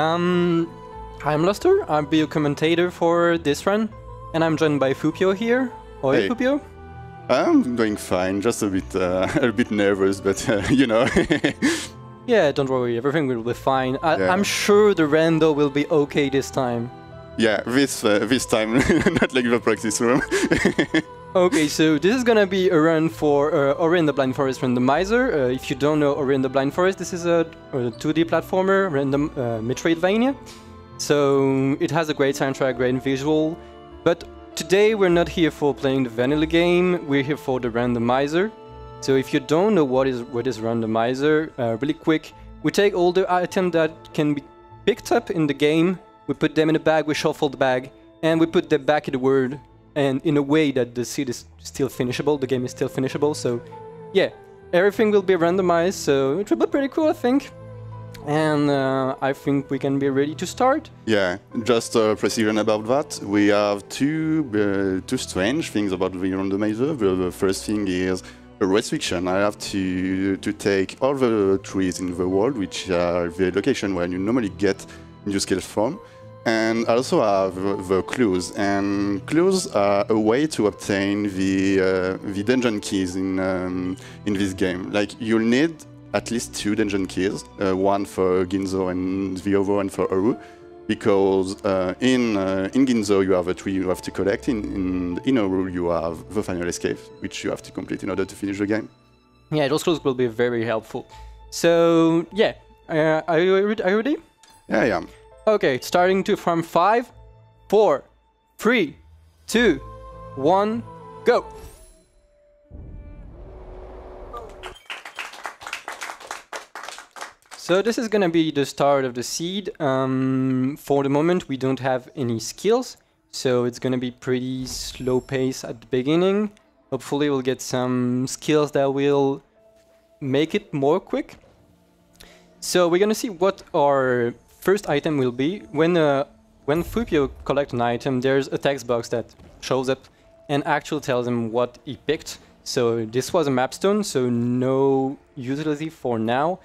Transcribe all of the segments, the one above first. I'm Luster, I'll be your commentator for this run, and I'm joined by Foopyo here. Oi, hey. Foopyo. I'm doing fine, just a bit nervous, but you know. Yeah, don't worry, everything will be fine. I'm sure the rando will be okay this time. Yeah, this time, not like the practice room. Okay, so this is gonna be a run for Ori and the Blind Forest Randomizer. If you don't know Ori and the Blind Forest, this is a 2D platformer, random Metroidvania. So it has a great soundtrack, great visual. But today we're not here for playing the vanilla game, we're here for the randomizer. So if you don't know what is randomizer, really quick, we take all the items that can be picked up in the game, we put them in a bag, we shuffle the bag, and we put them back in the world. And in a way that the seed is still finishable, the game is still finishable, so yeah, everything will be randomized, so it will be pretty cool, I think. And I think we can be ready to start. Yeah, just a precision about that. We have two strange things about the randomizer. The first thing is a restriction. I have to take all the trees in the world, which are the location where you normally get new skills from. And also have the clues, and clues are a way to obtain the dungeon keys in this game. Like, you'll need at least 2 dungeon keys, one for Ginso and the other one for Oru, because in Ginso you have a tree you have to collect, in Oru you have the final escape, which you have to complete in order to finish the game. Yeah, those clues will be very helpful. So, yeah, are you ready? Yeah, I am. Okay, starting from 5, 4, 3, 2, 1, go! So this is gonna be the start of the seed. For the moment we don't have any skills, so it's gonna be pretty slow pace at the beginning. Hopefully we'll get some skills that will make it more quick. So we're gonna see what our first item will be. When Foopyo collects an item, there's a text box that shows up and actually tells him what he picked. So this was a mapstone, so no utility for now.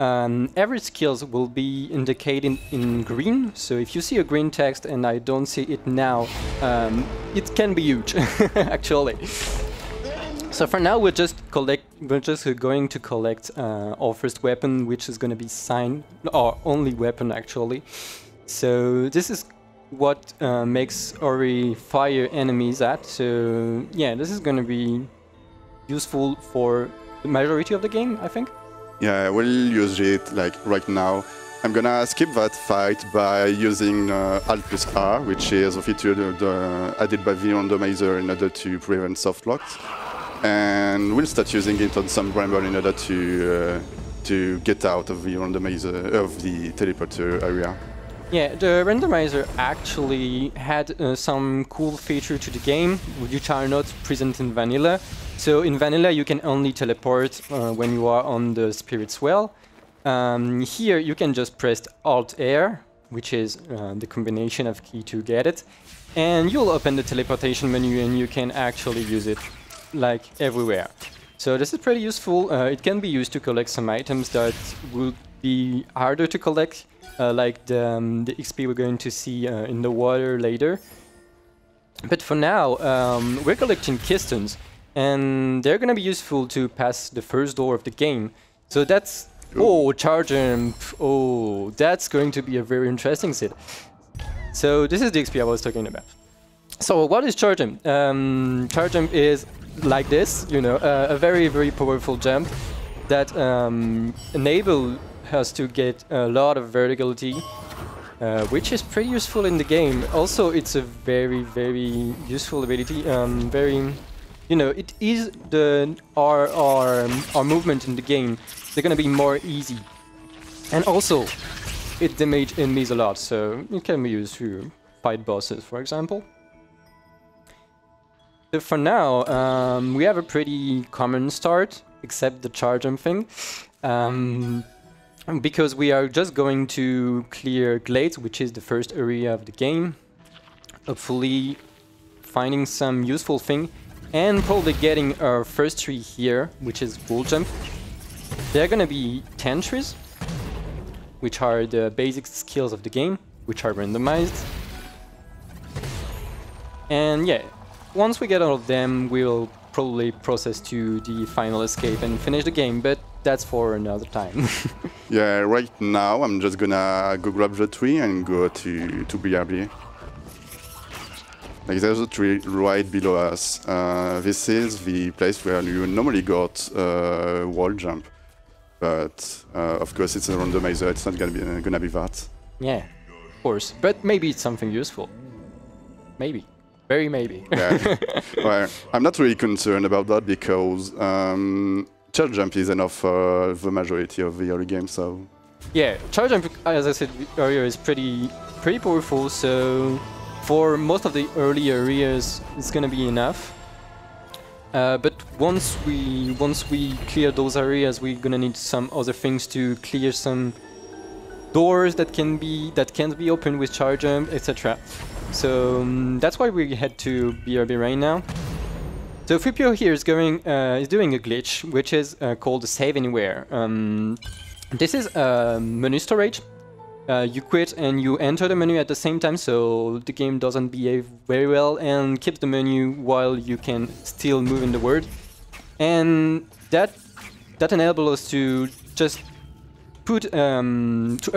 Every skills will be indicated in green, so if you see a green text and I don't see it now, it can be huge, actually. So for now, we're just going to collect our first weapon, which is going to be our only weapon, actually. So this is what makes Ori fire enemies at. So yeah, this is going to be useful for the majority of the game, I think. Yeah, we'll use it like right now. I'm gonna skip that fight by using Alt+R, which is a feature added by the randomizer in order to prevent soft locks. And we'll start using it on some bramble in order to get out of the randomizer, of the teleporter area. Yeah, the randomizer actually had some cool feature to the game, which are not present in vanilla. So in vanilla you can only teleport when you are on the spirit swell. Here you can just press Alt+R, which is the combination of key to get it, and you'll open the teleportation menu and you can actually use it like everywhere. So this is pretty useful. It can be used to collect some items that would be harder to collect, like the XP we're going to see in the water later. But for now, we're collecting kistons, and they're gonna be useful to pass the first door of the game. So that's... Ooh. Oh, charge jump! Oh, that's going to be a very interesting seed. So this is the XP I was talking about. So what is charge jump? Charge jump is like this, you know, a very, very powerful jump that enables us to get a lot of verticality, which is pretty useful in the game. Also, it's a very, very useful ability. Very, you know, it is our movement in the game. They're gonna be more easy, and also it damages enemies a lot, so it can be used to fight bosses, for example. For now, we have a pretty common start, except the charge jump thing, because we are just going to clear glades, which is the first area of the game, hopefully finding some useful thing, and probably getting our first tree here, which is bull jump. There are gonna be 10 trees, which are the basic skills of the game, which are randomized. And yeah, once we get all of them, we'll probably process to the final escape and finish the game, but that's for another time. Yeah, right now I'm just gonna go grab the tree and go to BRB. Like, there's a tree right below us. This is the place where you normally got wall jump. But, of course, it's a randomizer, it's not gonna be that. Yeah, of course. But maybe it's something useful. Maybe. Very maybe. Yeah. Well, I'm not really concerned about that, because charge jump is enough for the majority of the early game, so... Yeah, charge jump, as I said earlier, is pretty powerful, so... For most of the early areas, it's gonna be enough. But once we clear those areas, we're gonna need some other things to clear some doors that can't be opened with charge jump, etc. So that's why we head to BRB right now. So Foopyo here is doing a glitch, which is called Save Anywhere. This is menu storage. You quit and you enter the menu at the same time, so the game doesn't behave very well and keeps the menu while you can still move in the world. And that enables us to just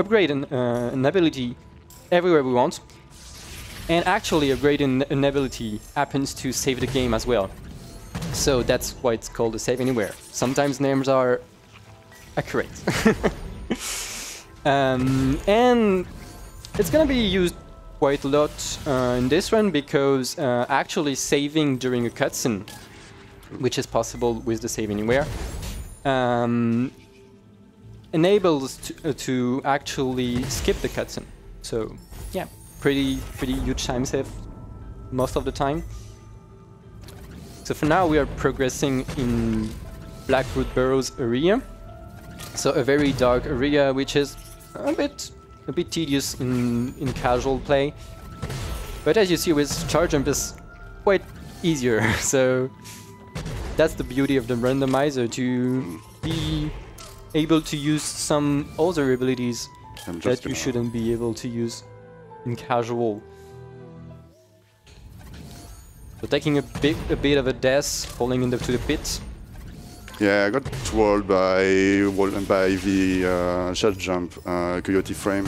upgrade an ability everywhere we want. And actually, upgrading an ability happens to save the game as well. So that's why it's called a Save Anywhere. Sometimes names are accurate. And it's gonna be used quite a lot in this run, because actually saving during a cutscene, which is possible with the Save Anywhere, enables to actually skip the cutscene. So yeah, pretty huge time save most of the time. So for now we are progressing in Blackwood Burrows area, so a very dark area which is a bit tedious in casual play, but as you see with charge jump is quite easier. So that's the beauty of the randomizer, to be able to use some other abilities that you shouldn't be able to use in casual. So taking a bit of a death, falling into the pit. Yeah, I got trolled by the charge jump coyote frame.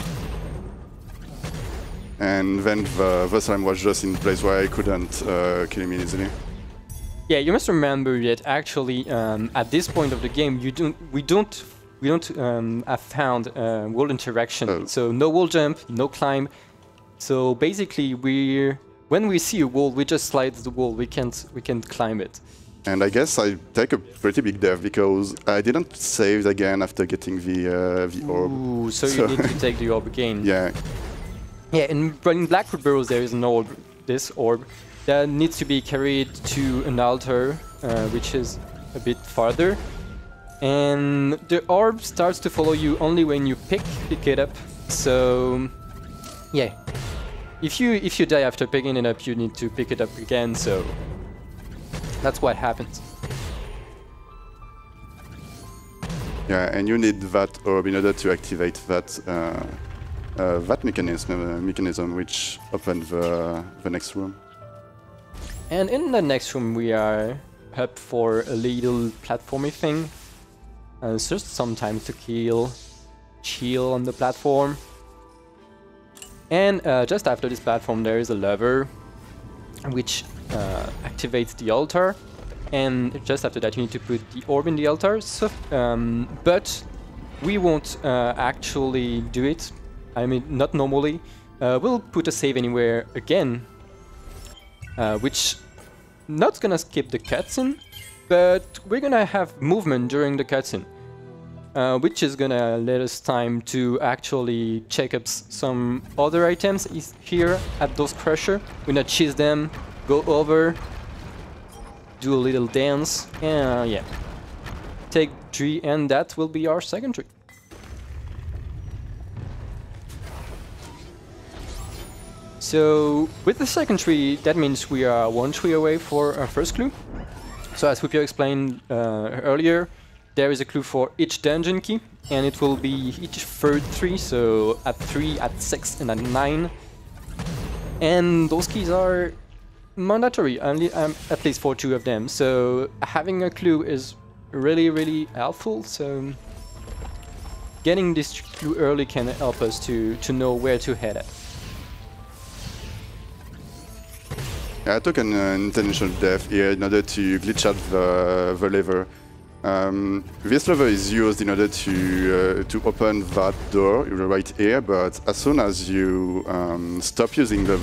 And then the slime was just in place where I couldn't kill him easily. Yeah, you must remember that actually at this point of the game we don't have found wall interaction. Oh. So no wall jump, no climb. So basically when we see a wall, we just slide the wall, we can't climb it. And I guess I take a pretty big dive, because I didn't save again after getting the orb. Ooh, so you need to take the orb again. Yeah. Yeah, in Blackwood Burrows there is an orb, this orb, that needs to be carried to an altar, which is a bit farther. And the orb starts to follow you only when you pick it up. So, yeah. If you die after picking it up, you need to pick it up again, so... That's what happens. Yeah, and you need that orb in order to activate that mechanism which opens the next room. And in the next room we are up for a little platformy thing. It's just sometimes to chill on the platform. And just after this platform there is a lever which activates the altar, and just after that you need to put the orb in the altar. So, but we won't actually do it, I mean not normally. We'll put a Save Anywhere again, which not gonna skip the cutscene, but we're gonna have movement during the cutscene, which is gonna let us time to actually check up some other items here at those crusher. We're gonna cheese them, go over, do a little dance, and yeah, take tree, and that will be our second tree. So with the second tree, that means we are one tree away for our first clue. So as Foopyo explained earlier, There is a clue for each dungeon key, and it will be each third three, so at 3, at 6, and at 9. And those keys are mandatory, only at least for 2 of them, so having a clue is really helpful, so getting this clue early can help us to know where to head at. I took an intentional death here in order to glitch out the lever. This lever is used in order to open that door right here, but as soon as you stop using the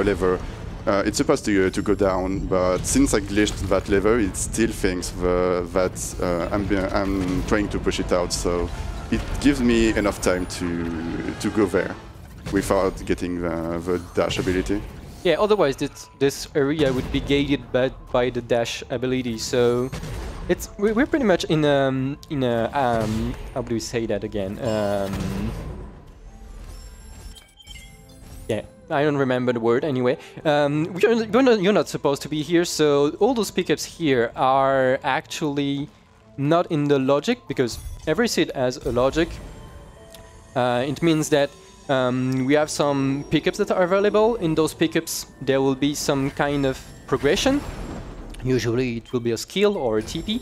lever, it's supposed to go down, but since I glitched that lever, it still thinks that I'm trying to push it out, so it gives me enough time to go there without getting the dash ability. Yeah, otherwise this area would be gated by the dash ability, so it's we're pretty much in a how do we say that again? Yeah, I don't remember the word anyway. You're not supposed to be here, so all those pickups here are actually not in the logic, because every seed has a logic. It means that we have some pickups that are available. In those pickups there will be some kind of progression. Usually it will be a skill or a TP.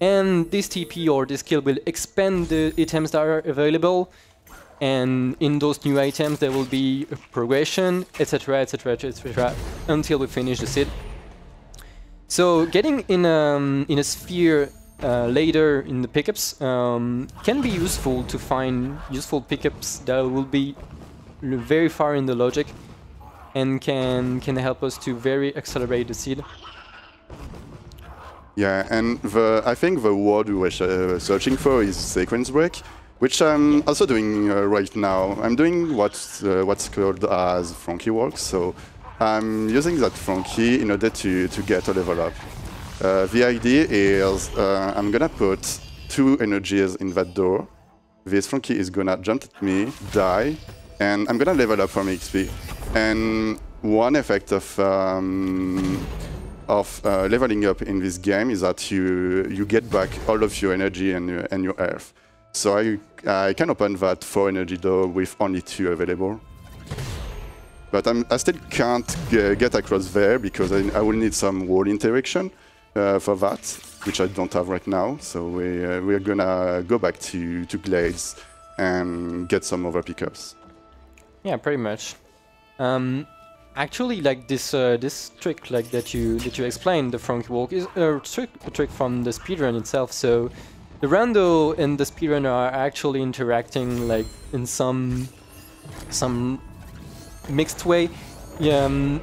And this TP or this skill will expand the items that are available. And in those new items there will be a progression, etc, etc, etc, until we finish the seed. So getting in a sphere later in the pickups can be useful to find useful pickups that will be very far in the logic and can help us to very accelerate the seed. Yeah, and I think the word we were searching for is sequence break, which I'm also doing right now. I'm doing what's called as Frankie work, so I'm using that Frankie in order to get a level up. The idea is I'm gonna put 2 energies in that door. This Frankie is gonna jump at me, die, and I'm gonna level up from XP. And one effect of leveling up in this game is that you get back all of your energy and your health. So I can open that 4 energy door with only 2 available. But I still can't get across there because I will need some wall interaction for that, which I don't have right now. So we're gonna go back to Glades and get some other pickups. Yeah, pretty much. Actually, like this trick, like that you explained, the Frankie Walk, is a trick from the speedrun itself. So the rando and the speedrun are actually interacting, like in some mixed way.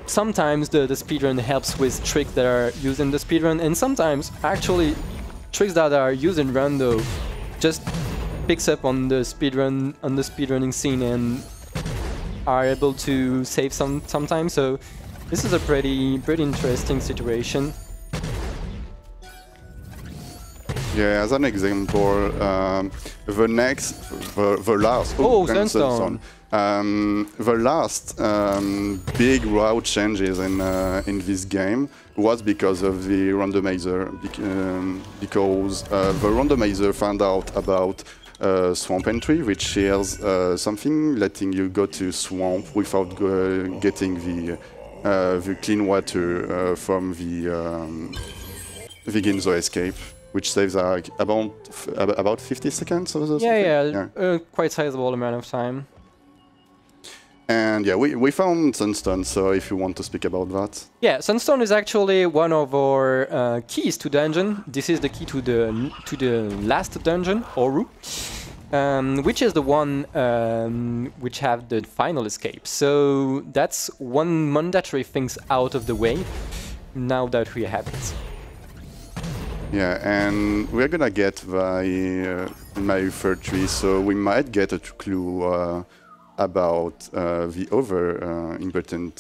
Sometimes the speedrun helps with tricks that are used in the speedrun, and sometimes actually tricks that are used in rando just picks up on the speedrun on the speedrunning scene and are able to save some time. So this is a pretty interesting situation. Yeah, as an example, the last Sunstone. The last big route changes in this game was because of the randomizer, because the randomizer found out about swamp entry, which is something letting you go to swamp without getting the clean water from the Ginso escape, which saves like about 50 seconds or something. Yeah. Quite sizable amount of time. And yeah, we found Sunstone, so if you want to speak about that. Yeah, Sunstone is actually one of our keys to dungeon. This is the key to the last dungeon, Oru, which is the one which have the final escape. So that's one mandatory things out of the way now that we have it. Yeah, and we're gonna get my third tree, so we might get a clue about the other important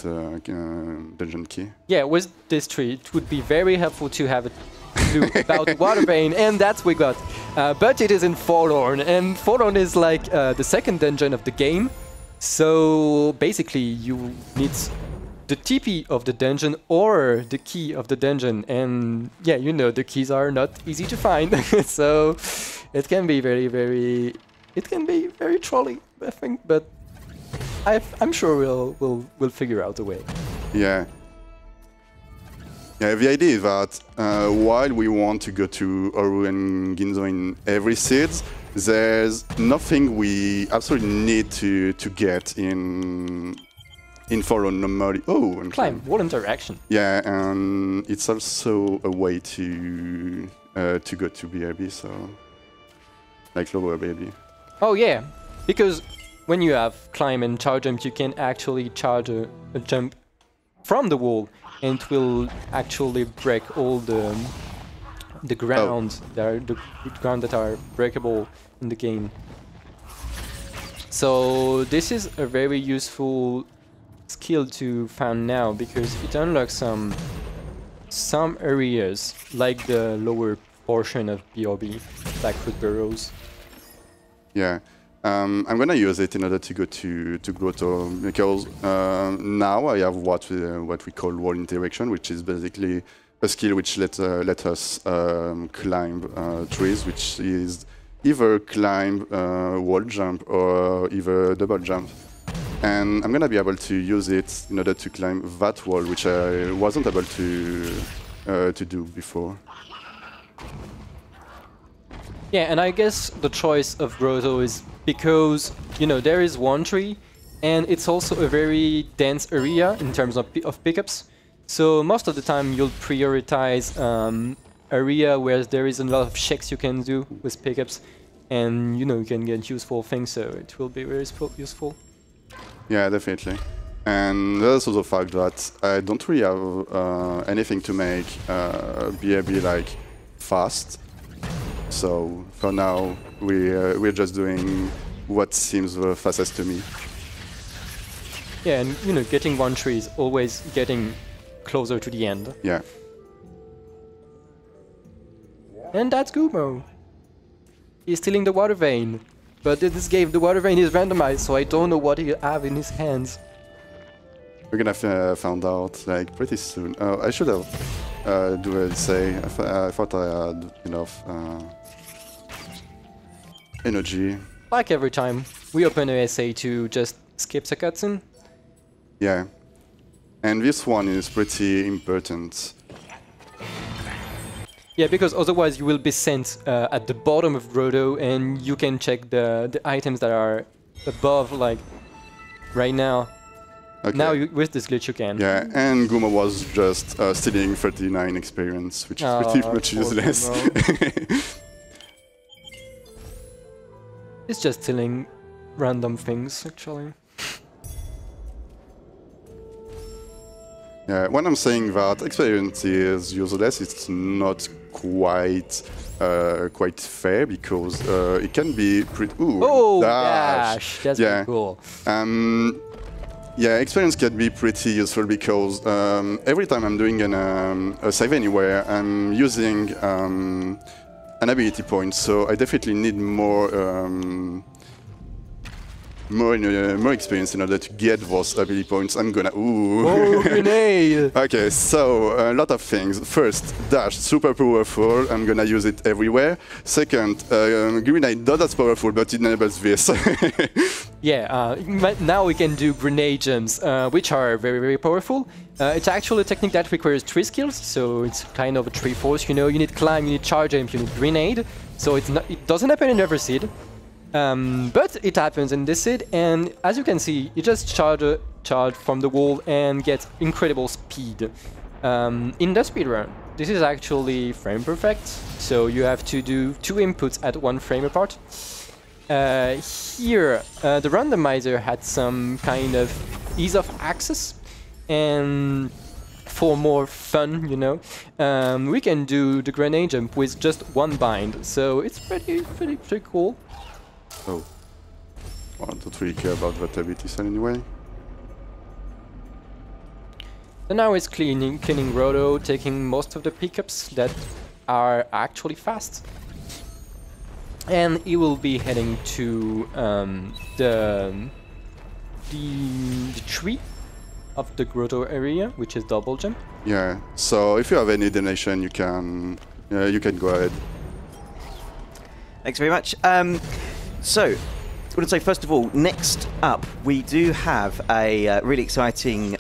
dungeon key. Yeah, with this tree, it would be very helpful to have a clue about Waterbane, and that's we got. But it is in Forlorn, and Forlorn is like the second dungeon of the game. So basically, you need the teepee of the dungeon or the key of the dungeon. And yeah, you know, the keys are not easy to find, so it can be very trolly, I think, but I'm sure we'll figure out a way. Yeah. Yeah, the idea is that while we want to go to Oru and Ginso in every seeds, there's nothing we absolutely need to get in Forlorn normally. Oh, and climb. Wall interaction. Yeah, and it's also a way to go to BRB, so like lower BRB. Oh yeah, because when you have climb and charge jump, you can actually charge a jump from the wall, and it will actually break all the grounds that are breakable in the game. So this is a very useful skill to find now, because it unlocks some areas like the lower portion of BRB, Blackwood Burrows. Yeah. I'm gonna use it in order to go to Grotto, because now I have what we call wall interaction, which is basically a skill which let us climb trees, which is either climb, wall jump, or either double jump. And I'm gonna be able to use it in order to climb that wall, which I wasn't able to do before. Yeah, and I guess the choice of Grotto is because, you know, there is one tree, and it's also a very dense area in terms of pickups. So most of the time you'll prioritize area where there is a lot of checks you can do with pickups, and, you know, you can get useful things, so it will be very useful. Yeah, definitely. And there's also the fact that I don't really have anything to make BRB, like, fast. So for now, we're just doing what seems the fastest to me. Yeah, and you know, getting one tree is always getting closer to the end. Yeah. And that's Gumo. He's stealing the Water Vein, but in this game the Water Vein is randomized, so I don't know what he have in his hands. We're gonna find out like pretty soon. Oh, I should have. I thought I had enough energy. Like every time, we open ESA to just skip the cutscene. Yeah, and this one is pretty important. Yeah, because otherwise you will be sent at the bottom of Grotto, and you can check the items that are above, like right now. Okay. Now, with this glitch, you can. Yeah, and Gumo was just stealing 39 experience, which is pretty much useless. It's just stealing random things, actually. Yeah, when I'm saying that experience is useless, it's not quite fair, because it can be pretty... Ooh, oh, dash! That's pretty cool. Yeah, experience can be pretty useful, because every time I'm doing a save anywhere, I'm using an ability point, so I definitely need more experience in order to get those ability points. I'm gonna... Ooh! Oh, grenade! Okay, so a lot of things. First, dash, super powerful. I'm gonna use it everywhere. Second, grenade, not as powerful, but it enables this. Yeah, now we can do grenade jumps, which are very, very powerful. It's actually a technique that requires 3 skills, so it's kind of a 3-4, you know. You need climb, you need charge jump, you need grenade. So it doesn't happen in every seed. But it happens in this seed, and as you can see, you just charge from the wall and get incredible speed. In the speedrun, this is actually frame perfect, so you have to do 2 inputs at 1 frame apart. Here, the randomizer had some kind of ease of access, and for more fun, you know, we can do the grenade jump with just 1 bind, so it's pretty cool. Oh, well, I don't really care about that ability anyway. So now it's cleaning Grotto, taking most of the pickups that are actually fast. And he will be heading to the tree of the Grotto area, which is double jump. Yeah, so if you have any donation, you can go ahead. Thanks very much. So, I want to say, first of all, next up, we do have a really exciting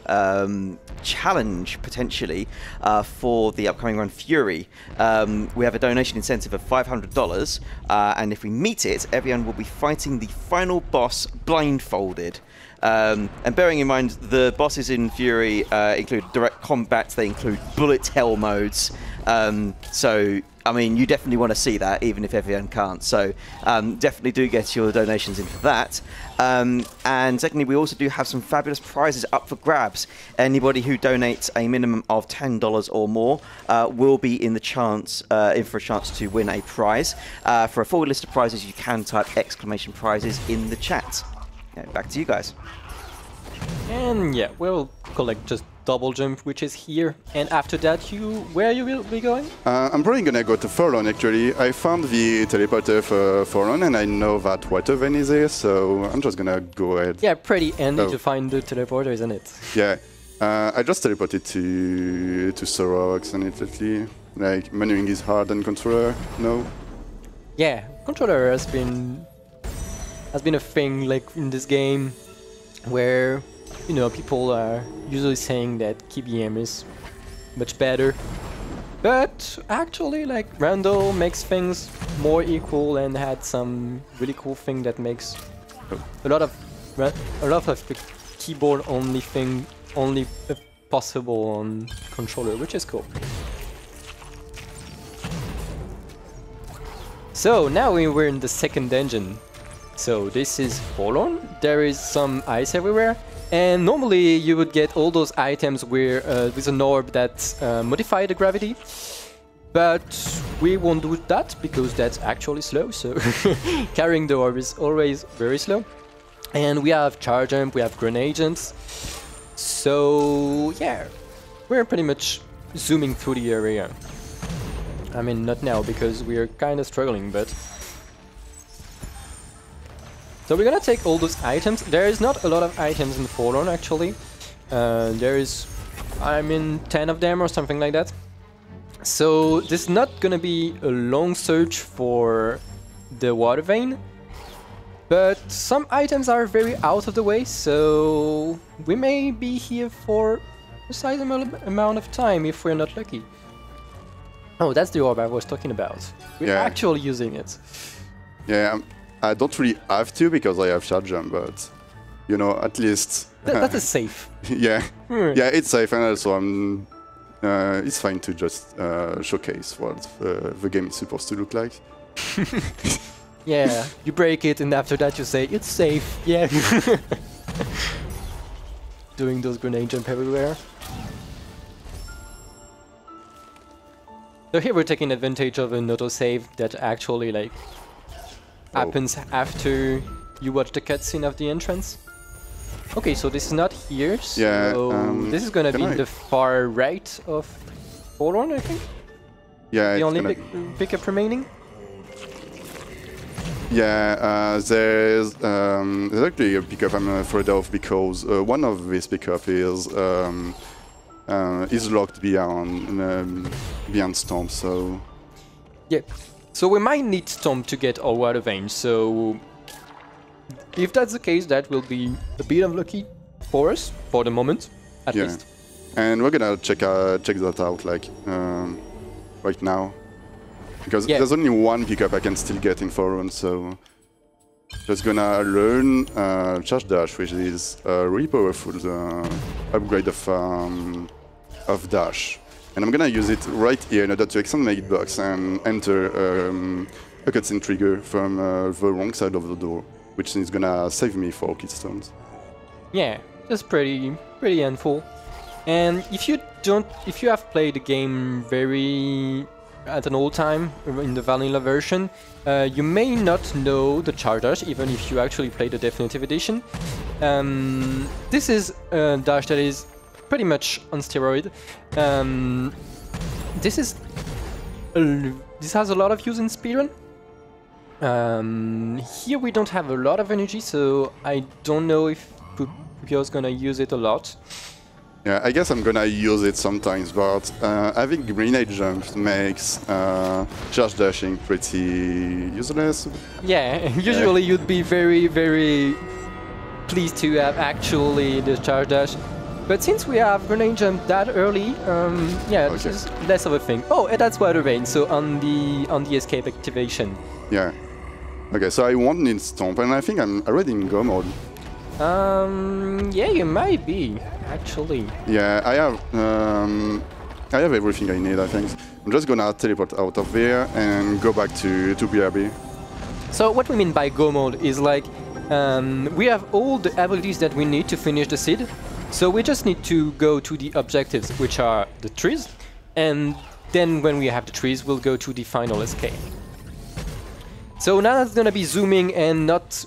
challenge, potentially, for the upcoming run Fury. We have a donation incentive of $500, and if we meet it, Evian will be fighting the final boss blindfolded. And bearing in mind, the bosses in Fury include direct combat, they include bullet hell modes, so I mean, you definitely want to see that, even if everyone can't. So definitely do get your donations in for that. And secondly, we also do have some fabulous prizes up for grabs. Anybody who donates a minimum of $10 or more will be in for a chance to win a prize. For a full list of prizes, you can type exclamation prizes in the chat. Okay, back to you guys. And yeah, we'll collect just double jump, which is here, and after that, where will be going? I'm probably gonna go to Forlorn, actually. I found the teleporter for Forlorn, and I know that Water Vein is here, so I'm just gonna go ahead. Yeah, pretty handy to find the teleporter, isn't it? Yeah, I just teleported to Sorrow accidentally. Like, maneuvering is hard on controller, no? Yeah, controller has been a thing, like, in this game, where, you know, people are usually saying that KBM is much better, but actually, like, Rando makes things more equal and had some really cool thing that makes a lot of the keyboard only possible on controller, which is cool. So now we're in the second dungeon. So this is Forlorn. There is some ice everywhere. And normally you would get all those items with an orb that modify the gravity, but we won't do that because that's actually slow, so carrying the orb is always very slow. And we have charge jump, we have grenade jumps, so yeah, we're pretty much zooming through the area. I mean, not now because we are kind of struggling, but... So we're gonna take all those items. There is not a lot of items in Forlorn, actually. There is, I mean, 10 of them or something like that. So this is not gonna be a long search for the Water Vein, but some items are very out of the way, so we may be here for a sizable amount of time if we're not lucky. Oh, that's the orb I was talking about. We're actually using it. Yeah. I don't really have to because I have charge jump, but you know, at least that is safe. Yeah, yeah, it's safe, and also I'm. It's fine to just showcase what the game is supposed to look like. Yeah, you break it, and after that you say it's safe. Yeah. Doing those grenade jump everywhere. So here we're taking advantage of an autosave that actually, like, happens after you watch the cutscene of the entrance. Okay, so this is not here, so yeah, this is gonna be the far right of Forlorn, I think? Yeah, the only pickup remaining? Yeah, there's actually a pickup I'm afraid of, because one of these pickup is locked beyond Stomp, so... Yeah. So we might need Stomp to get our Water Vein, so if that's the case, that will be a bit unlucky for us, for the moment, at least. And we're gonna check that out, like, right now, because there's only one pickup I can still get in Forlorn, so just gonna learn Charge Dash, which is a really powerful upgrade of Dash. And I'm gonna use it right here in order to extend my hitbox and enter a cutscene trigger from the wrong side of the door, which is gonna save me for keystones. Yeah, that's pretty handful. And if you have played the game at an old time in the vanilla version, you may not know the charge dash, even if you actually play the definitive edition. This is a dash that is pretty much on steroid. This has a lot of use in speedrun. Here we don't have a lot of energy, so I don't know if Foopyo is gonna use it a lot. Yeah, I guess I'm gonna use it sometimes, but having grenade jump makes charge dashing pretty useless. Yeah, usually you'd be very, very pleased to have actually the charge dash. But since we have grenade jump that early, yeah, it's just less of a thing. Oh, and that's Water Vein, so on the escape activation. Yeah. Okay, so I won't need Stomp, and I think I'm already in Go mode. Yeah, you might be, actually. Yeah, I have everything I need, I think. I'm just gonna teleport out of there and go back to BRB. So what we mean by Go mode is like, we have all the abilities that we need to finish the seed. So we just need to go to the objectives, which are the trees, and then when we have the trees, we'll go to the final escape. So now that's gonna be zooming and not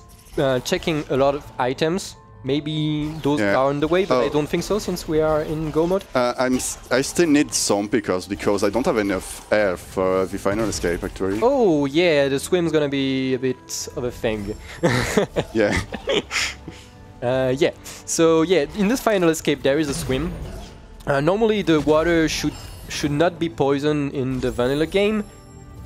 checking a lot of items. Maybe those are on the way, but I don't think so, since we are in Go mode. I still need some because I don't have enough air for the final escape, actually. Oh yeah, the swim's gonna be a bit of a thing. Yeah. Yeah, so yeah, in this final escape there is a swim. Normally the water should not be poisoned in the vanilla game,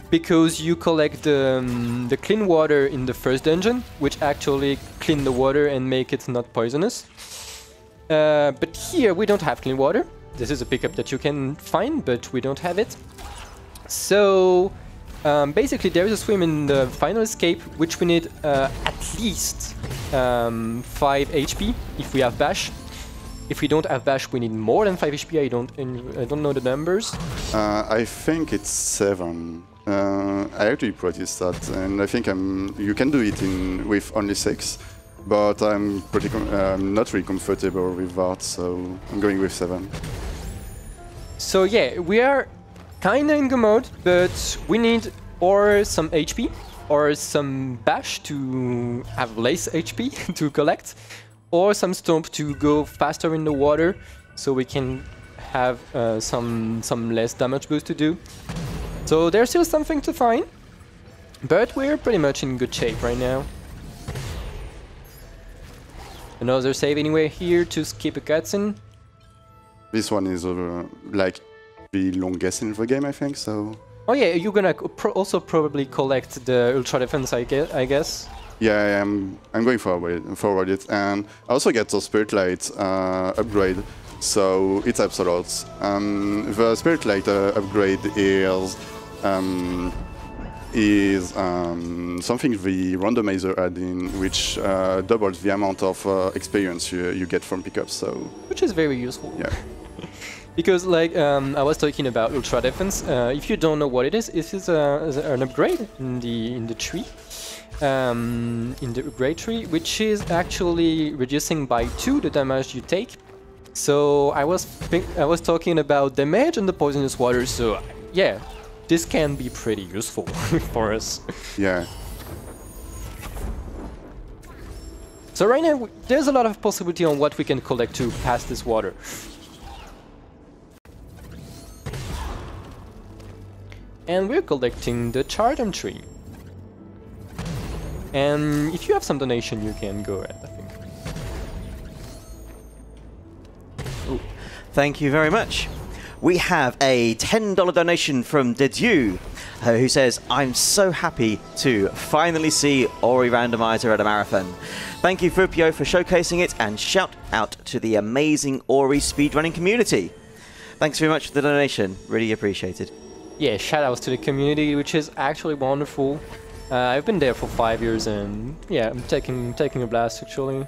because you collect the clean water in the first dungeon, which actually clean the water and make it not poisonous. But here we don't have clean water. This is a pickup that you can find, but we don't have it. So basically there is a swim in the final escape, which we need at least 5 HP if we have bash. If we don't have bash, we need more than 5 HP. I don't know the numbers. I think it's 7. I actually practiced that, and I think you can do it with only 6, but I'm not really comfortable with that, so I'm going with 7. So yeah, we are kinda in Go mode, but we need or some HP or some bash to have less HP to collect, or some stomp to go faster in the water so we can have some less damage boost to do. So there's still something to find, but we're pretty much in good shape right now. Another save anyway here to skip a cutscene. This one is like the longest in the game, I think, so... Oh yeah, you're gonna also probably collect the ultra defense, I guess. Yeah, I'm going forward it, and I also get the Spirit Light upgrade, so it helps a lot. The Spirit Light upgrade is something the randomizer add in, which doubles the amount of experience you get from pickups. So which is very useful. Yeah. Because, like, I was talking about ultra defense. If you don't know what it is, this is an upgrade in the tree, in the upgrade tree, which is actually reducing by 2 the damage you take. So I was talking about damage and the poisonous water. So yeah, this can be pretty useful for us. Yeah. So right now there's a lot of possibility on what we can collect to pass this water. And we're collecting the Chardon tree. And if you have some donation, you can go ahead, I think. Ooh. Thank you very much. We have a $10 donation from Dedu, who says, "I'm so happy to finally see Ori Randomizer at a marathon. Thank you, Foopyo, for showcasing it, and shout out to the amazing Ori speedrunning community." Thanks very much for the donation. Really appreciated. Yeah, shoutouts to the community, which is actually wonderful. I've been there for 5 years, and yeah, I'm taking a blast, actually.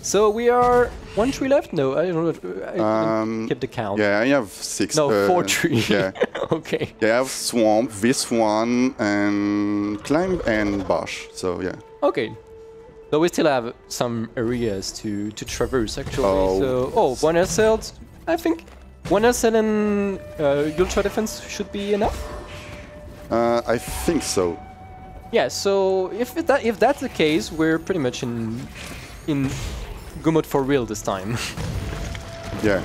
So we are 1 tree left? No, I don't know. I kept the count. Yeah, I have 6. No, 4 trees. Yeah. Okay. They have swamp, this one, and climb and bush. So yeah. Okay. So we still have some areas to traverse, actually. Oh. So one assault, I think. 1 assault and ultra defense should be enough? I think so. Yeah, so if that's the case, we're pretty much in Go mode for real this time. Yeah.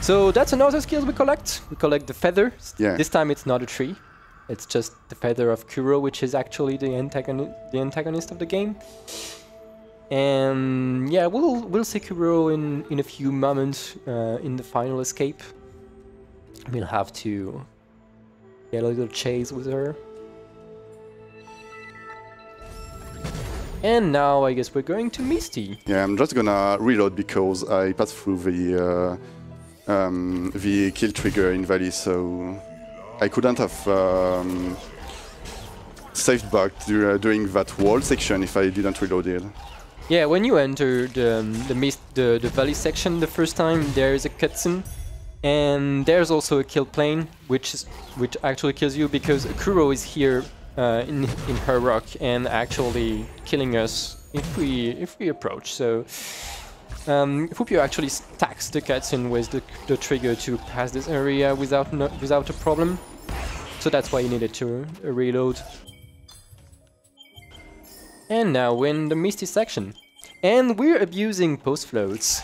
So that's another skill we collect. We collect the feathers. Yeah. This time it's not a tree. It's just the feather of Kuro, which is actually the antagonist of the game. And yeah, we'll see Kuro in a few moments in the final escape. We'll have to get a little chase with her. And now I guess we're going to Misty. Yeah, I'm just gonna reload because I passed through the kill trigger in Valley, so I couldn't have saved back during that wall section if I didn't reload it. Yeah, when you entered the valley section the first time, there is a cutscene, and there's also a kill plane, which actually kills you because Kuro is here in her rock and actually killing us if we approach. So Foopyo actually stacks the cutscene with the trigger to pass this area without a problem. So that's why you needed to reload. And now we're in the Misty section. And we're abusing post floats,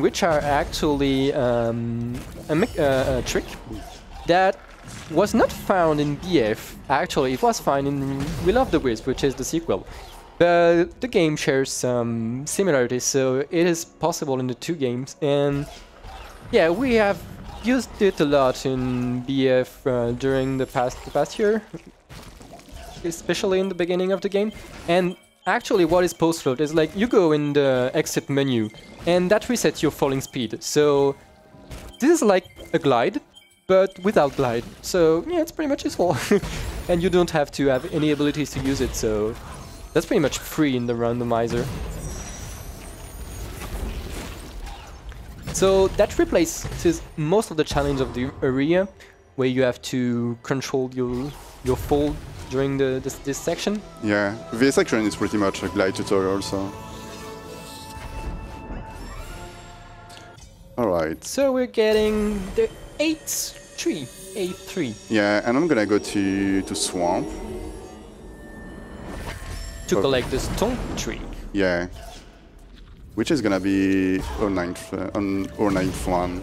which are actually a trick that was not found in BF. Actually, it was found in We Love the Wisp, which is the sequel. But the game shares some similarities, so it is possible in the two games. And yeah, we have used it a lot in BF during the past year, especially in the beginning of the game. And actually what is post float is like you go in the exit menu and that resets your falling speed. So this is like a glide, but without glide. So yeah, it's pretty much useful. And you don't have to have any abilities to use it, so that's pretty much free in the randomizer. So that replaces most of the challenge of the area where you have to control your fall during this section? Yeah, this section is pretty much a glide tutorial, so... Alright. So we're getting the 8-3. 8-3. Yeah, and I'm gonna go to Swamp. To collect the Stone Tree. Yeah. Which is gonna be our ninth one.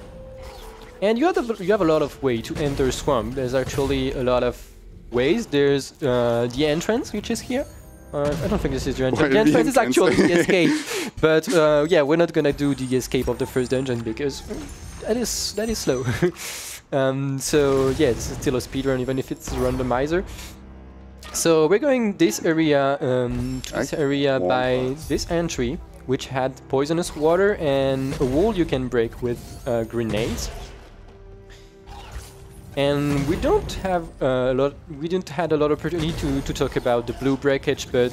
And you have a lot of way to enter Swamp. There's actually a lot of ways. There's the entrance, which is here. I don't think this is the entrance. The entrance is actually the escape. But yeah, we're not gonna do the escape of the first dungeon because that is slow. So yeah, it's still a speedrun, even if it's a randomizer. So we're going to this area by this entry, which had poisonous water and a wall you can break with grenades. And we don't have a lot of opportunity to talk about the blue breakage, but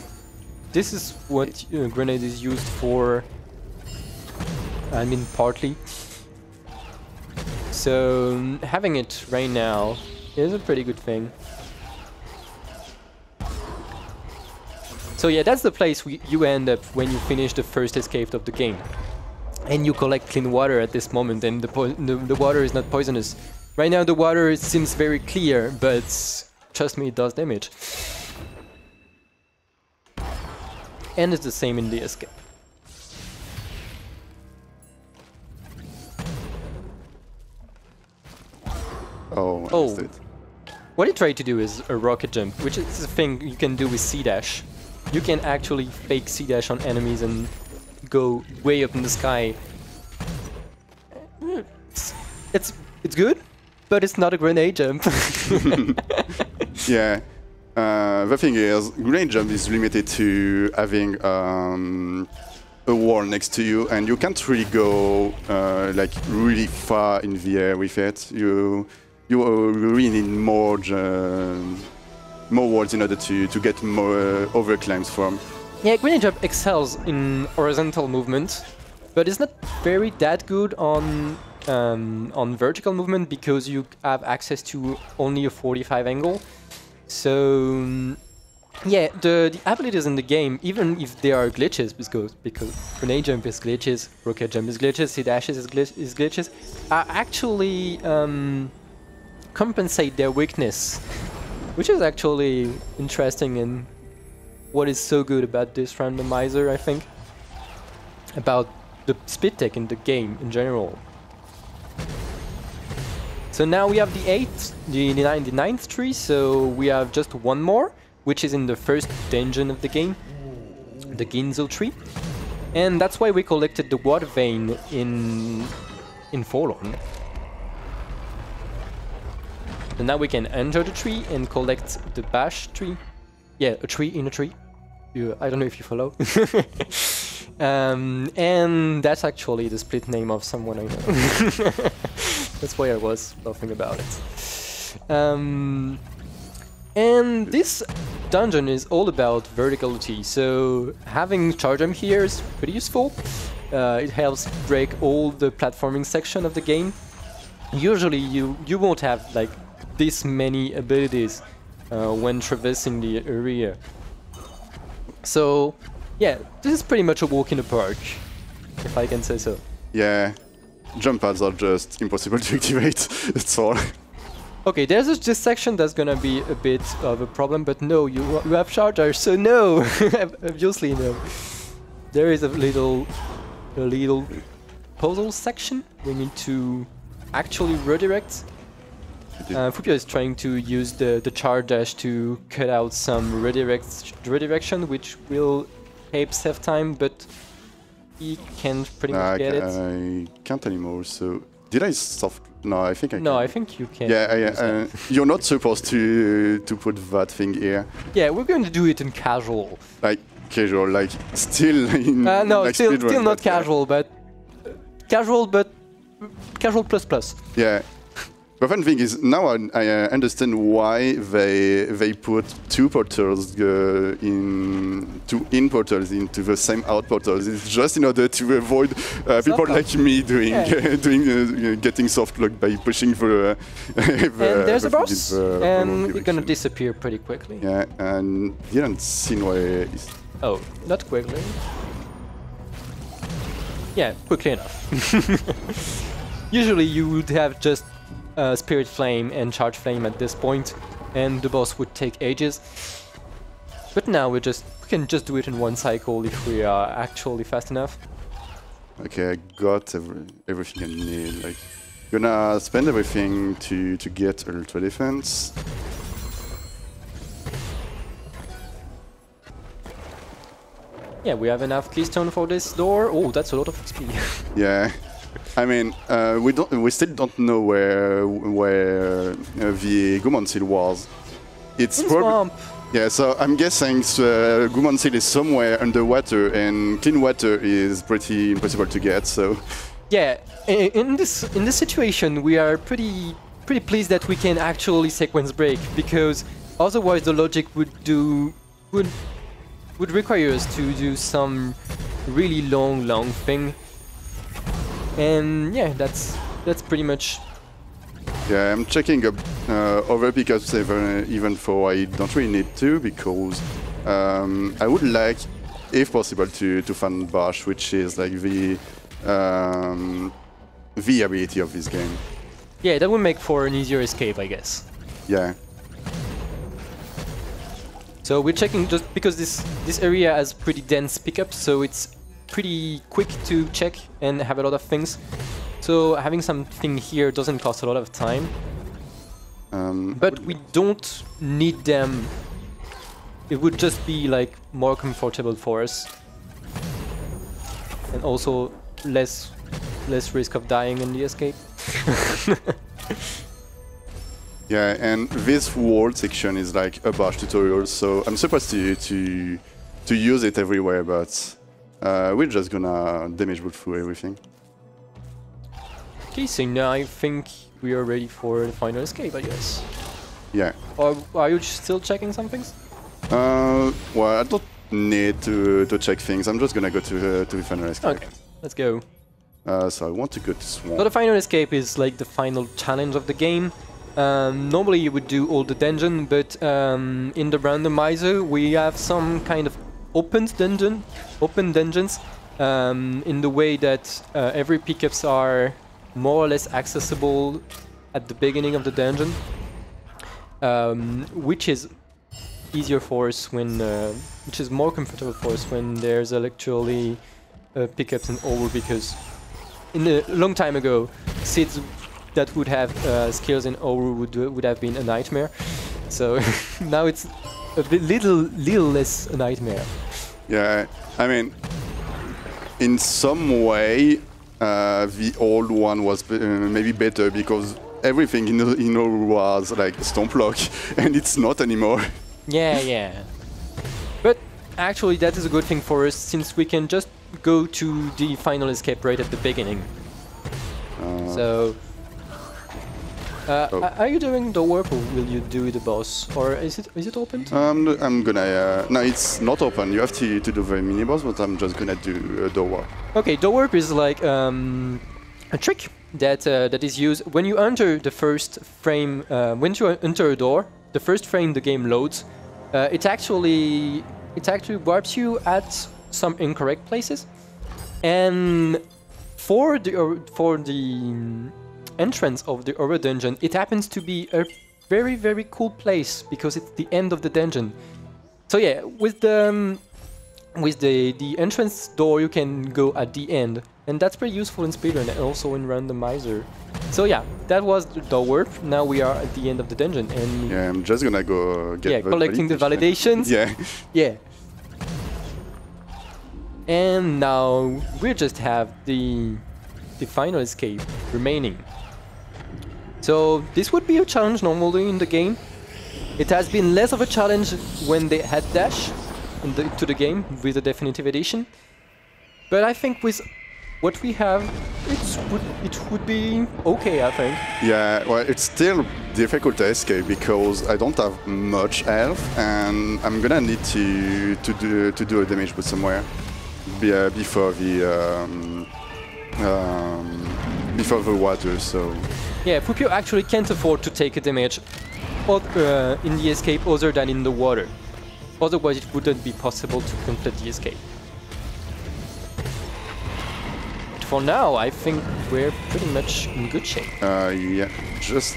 this is what grenade is used for. I mean, partly. So having it right now is a pretty good thing. So yeah, that's the place you end up when you finish the first escape of the game, and you collect clean water at this moment, and the water is not poisonous. Right now the water seems very clear, but trust me, it does damage. And it's the same in the escape. Oh, I missed it. What I tried to do is a rocket jump, which is a thing you can do with C-dash. You can actually fake C-dash on enemies and go way up in the sky. It's good. But it's not a grenade jump. Yeah. The thing is, grenade jump is limited to having a wall next to you, and you can't really go like really far in the air with it. You really need more walls in order to get more overclimbs from. Yeah, grenade jump excels in horizontal movement, but it's not that good on vertical movement because you have access to only a 45 angle. So yeah, the abilities in the game, even if there are glitches, because grenade jump is glitches, rocket jump is glitches, C-dash is glitches, are actually compensate their weakness, which is actually interesting and what is so good about this randomizer, I think, about the speed tech in the game in general. So now we have the 8th, the 9th tree, so we have just one more, which is in the first dungeon of the game, the Ginso tree. And that's why we collected the Water Vein in Forlorn. And now we can enter the tree and collect the bash tree. Yeah, a tree in a tree. I don't know if you follow. And that's actually the split name of someone I know. That's why I was laughing about it. And this dungeon is all about verticality, so having charge jump here is pretty useful. It helps break all the platforming section of the game. Usually you won't have like this many abilities when traversing the area. So yeah, this is pretty much a walk in the park, if I can say so. Yeah, jump pads are just impossible to activate, that's all. Okay, there's this section that's gonna be a bit of a problem, but no, you have chargers, so no! Obviously no. There is a little puzzle section we need to actually redirect. Foopyo is trying to use the charge dash to cut out some redirection, which will help save time, but he can't pretty much get it. I can't anymore, so... Did I soft... No, I think I can. No, I think you can. Yeah, you're not supposed to put that thing here. Yeah, we're going to do it in casual. Like, casual, like, still in... no, like still not casual, yeah. But... Casual ++. Yeah. The fun thing is, now I understand why they put two portals two in portals into the same out portals. It's just in order to avoid people like me getting softlocked by pushing for and there's a boss, and we're gonna disappear pretty quickly. Yeah, and you don't see why. Oh, not quickly. Yeah, quickly enough. Usually you would have just Spirit Flame and Charge Flame at this point, and the boss would take ages. But now we can just do it in one cycle if we are actually fast enough. Okay, I got everything I need. Like, gonna spend everything to get Ultra Defense. Yeah, we have enough Keystone for this door. Oh, that's a lot of XP. Yeah. I mean, we still don't know where the Gumon Seal was. It's probably, yeah. So I'm guessing Gumon Seal is somewhere underwater, and clean water is pretty impossible to get. So yeah, in this situation, we are pretty pleased that we can actually sequence break, because otherwise the logic would require us to do some really long thing. And yeah, that's pretty much. Yeah, I'm checking up other pickups even though I don't really need to, because I would like, if possible, to find Bash, which is like the ability of this game. Yeah, that would make for an easier escape, I guess. Yeah. So we're checking just because this area has pretty dense pickups, so it's pretty quick to check and have a lot of things, so having something here doesn't cost a lot of time, but we don't need them. It would just be like more comfortable for us, and also less risk of dying in the escape. Yeah, and this wall section is like a Bash tutorial, so I'm supposed to use it everywhere, but we're just gonna damage boot through everything. Okay, so now I think we are ready for the final escape, I guess. Yeah. Or are you still checking some things? Well, I don't need to check things. I'm just gonna go to the final escape. Okay, let's go. So I want to go to Swamp. So the final escape is like the final challenge of the game. Normally you would do all the dungeon, but in the randomizer we have some kind of open dungeons in the way that every pickups are more or less accessible at the beginning of the dungeon, which is easier for us when, which is more comfortable for us when there's actually pickups in Oru, because in a long time ago, seeds that would have skills in Oru would have been a nightmare. So now it's a little less a nightmare. Yeah, I mean, in some way, the old one was maybe better, because everything in Oru was like Stomp Lock, and it's not anymore. Yeah, yeah. But actually that is a good thing for us, since we can just go to the final escape right at the beginning. So... Are you doing the warp, or will you do the boss? Or is it open? I'm gonna... no, it's not open. You have to do the mini-boss, but I'm just gonna do the warp. Okay, the warp is like a trick that, that is used when you enter the first frame... when you enter a door, the first frame the game loads, it actually warps you at some incorrect places. And for the entrance of the Oru dungeon, it happens to be a very, very cool place, because it's the end of the dungeon. So yeah, with the entrance door you can go at the end, and that's pretty useful in speedrun and also in randomizer. So yeah, that was the warp. Now we are at the end of the dungeon, and yeah, I'm just gonna go get collecting the validations. Yeah. Yeah. And now we just have the final escape remaining. So this would be a challenge normally in the game. It has been less of a challenge when they had Dash into the game with the definitive edition. But I think with what we have, it would be okay, I think. Yeah, well, it's still difficult to escape because I don't have much health, and I'm gonna need to do a damage boost somewhere before the before the water. So yeah, Foopyo actually can't afford to take a damage in the escape other than in the water. Otherwise, it wouldn't be possible to complete the escape. But for now, I think we're pretty much in good shape. Yeah, just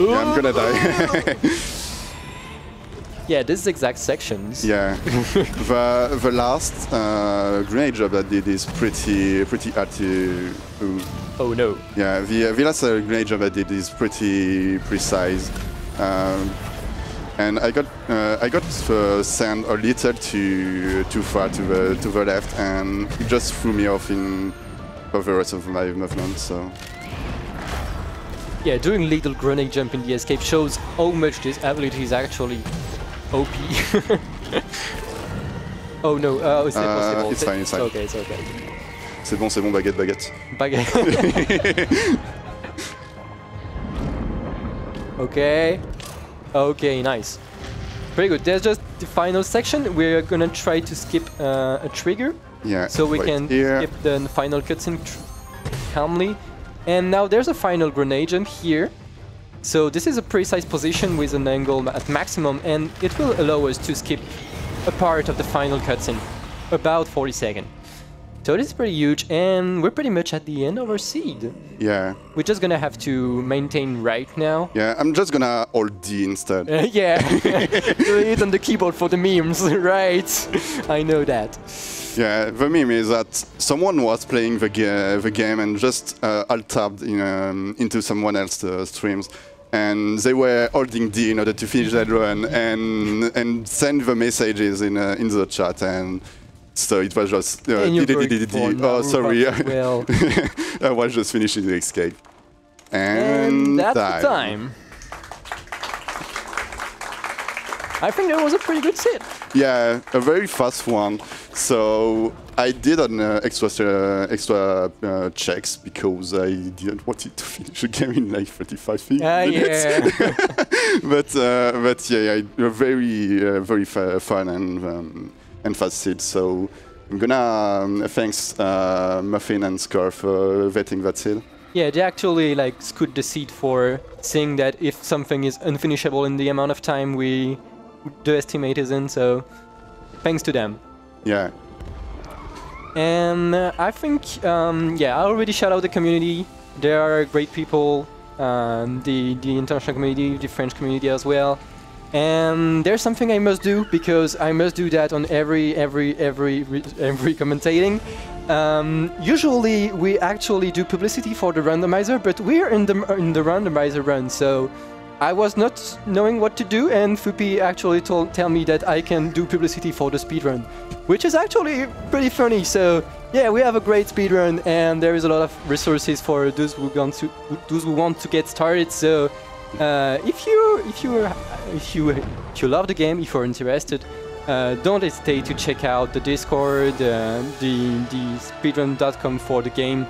yeah, I'm gonna die. Yeah, this is exact sections. Yeah, the last grenade job I did is pretty hard to. Oh no. Yeah, the last grenade job I did is pretty precise, and I got sand a little too far to the left, and it just threw me off for the rest of my movement. So. Yeah, doing little grenade jump in the escape shows how much this ability is actually. OP. Oh no, it's possible. It's fine, it's fine. Okay, it's okay. C'est bon, baguette, baguette. Baguette. Okay. Okay, nice. Pretty good. There's just the final section. We're gonna try to skip a trigger. Yeah. So we can skip the final cutscene calmly. And now there's a final grenade jump here. So this is a precise position with an angle at maximum, and it will allow us to skip a part of the final cutscene, about 40 seconds. So this is pretty huge, and we're pretty much at the end of our seed. Yeah. We're just gonna have to maintain right now. Yeah, I'm just gonna hold D instead. Yeah, do it on the keyboard for the memes, right? I know that. Yeah, the meme is that someone was playing the game and just alt-tabbed into someone else's streams. And they were holding D in order to finish that run and send the messages in the chat, and so it was just oh sorry, well. I was just finishing the escape, and that's the time. I think that was a pretty good set. Yeah, a very fast one. So I did an extra checks because I didn't want it to finish the game in like 35 minutes. Yeah. but yeah, very fun and fast seed. So I'm gonna thanks Muffin and Scar for vetting that seed. Yeah, they actually like scoot the seed for seeing that if something is unfinishable in the amount of time the estimate is in. So thanks to them. Yeah. And I think yeah, I already shout out the community. There are great people, the international community, the French community as well. And there's something I must do, because I must do that on every commentating. Usually we actually do publicity for the randomizer, but we're in the randomizer run, so I was not knowing what to do, and Foopy actually tell me that I can do publicity for the speedrun, which is actually pretty funny. So yeah, we have a great speedrun, and there is a lot of resources for those who want to get started. So if you love the game, if you're interested, don't hesitate to check out the Discord, the speedrun.com for the game.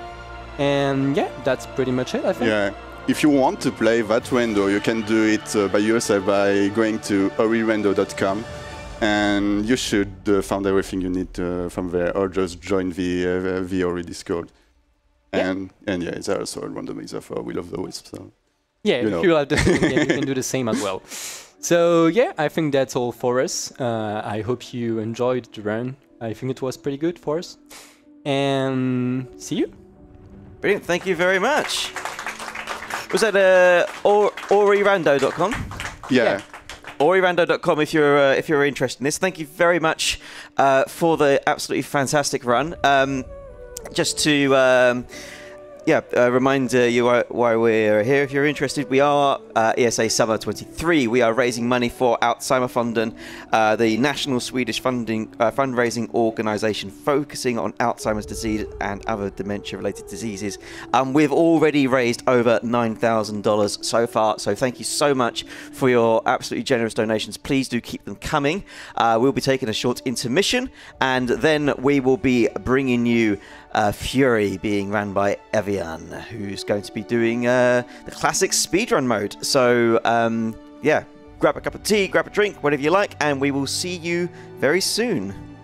And yeah, that's pretty much it, I think. Yeah. If you want to play that render, you can do it by yourself by going to orirando.com, and you should find everything you need from there, or just join the Ori Discord. And yeah, it's also a randomizer for We Love the Wisp. So, yeah, if you love the game, you can do the same as well. So yeah, I think that's all for us. I hope you enjoyed the run. I think it was pretty good for us. And see you. Brilliant. Thank you very much. Was that orirando.com? Yeah. Orirando.com if you're interested in this. Thank you very much for the absolutely fantastic run. Just to remind you why we're here. If you're interested, we are ESA Summer 23. We are raising money for Alzheimerfonden, the national Swedish fundraising organisation focusing on Alzheimer's disease and other dementia-related diseases. We've already raised over $9,000 so far, so thank you so much for your absolutely generous donations. Please do keep them coming. We'll be taking a short intermission, and then we will be bringing you Fury, being run by Evian, who's going to be doing the classic speedrun mode. So, yeah, grab a cup of tea, grab a drink, whatever you like, and we will see you very soon.